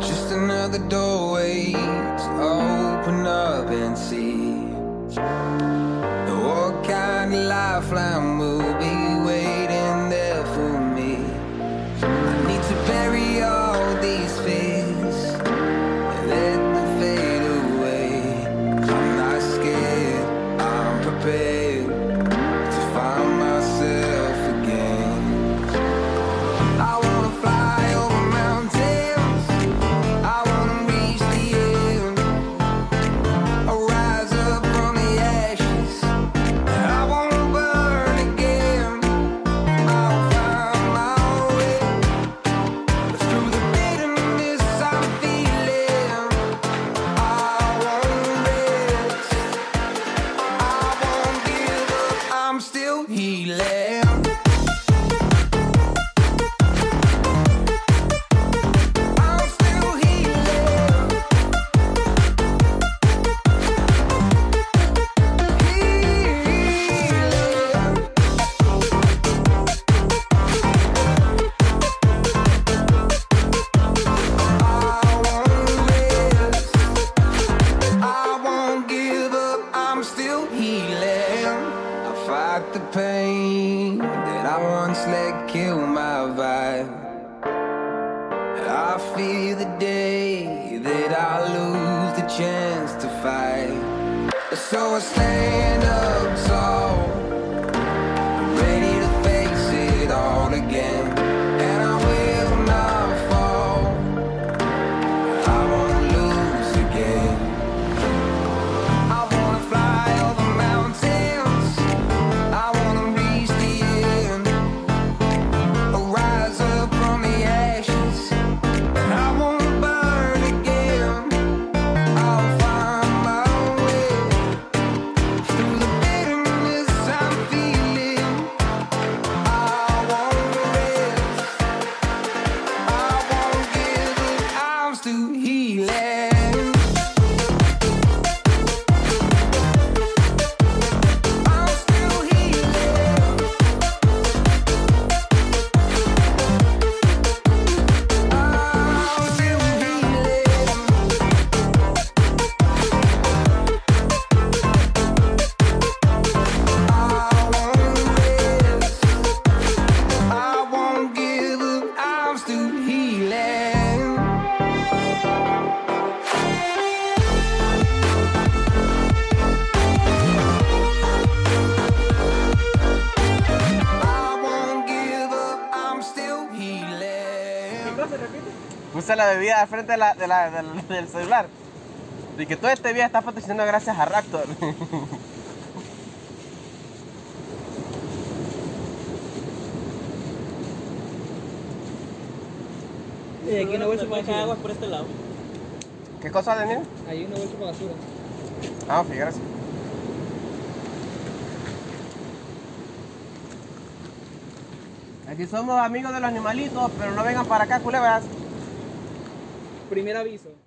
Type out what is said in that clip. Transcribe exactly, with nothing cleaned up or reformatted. just another doorway to open up and see what kind of lifeline will be waiting there for me. I need to bury all these fears and let them fade away. I'm not scared, I'm prepared to find myself again. I wanna fly over mountains, I wanna reach the end, I'll rise up from the ashes, and I wanna burn again. I'll find my way through the bitterness I'm feeling. I won't rest, I won't give up, I'm still healing. I'm still healing, healing. I won't rest, I won't give up, I'm still healing. I fight the pain that I once let kill my vibe. I fear the day that I lose the chance to fight. So I stand up tall, ready to face it all again. And I will not fall, I won't lose again. I wanna fly over mountains, I wanna reach the end, I'll rise up from the ashes, and I won't burn again. I'll find my way through the bitterness I'm feeling. I won't rest, I won't give up, I'm still healing. I'm still healing, I'm still healing. I won't rest, I won't give up, I'm still healing. I won't give up, I'm still healing. Puse la bebida al frente de la, de la, del, del celular. De que todo este video está patrocinando gracias a Raptor. Y aquí una bolsa para echar agua por este lado. ¿Qué cosa, Daniel? Hay una bolsa para basura. Ah, ok, gracias. Aquí somos amigos de los animalitos, pero no vengan para acá, culebras. Primer aviso.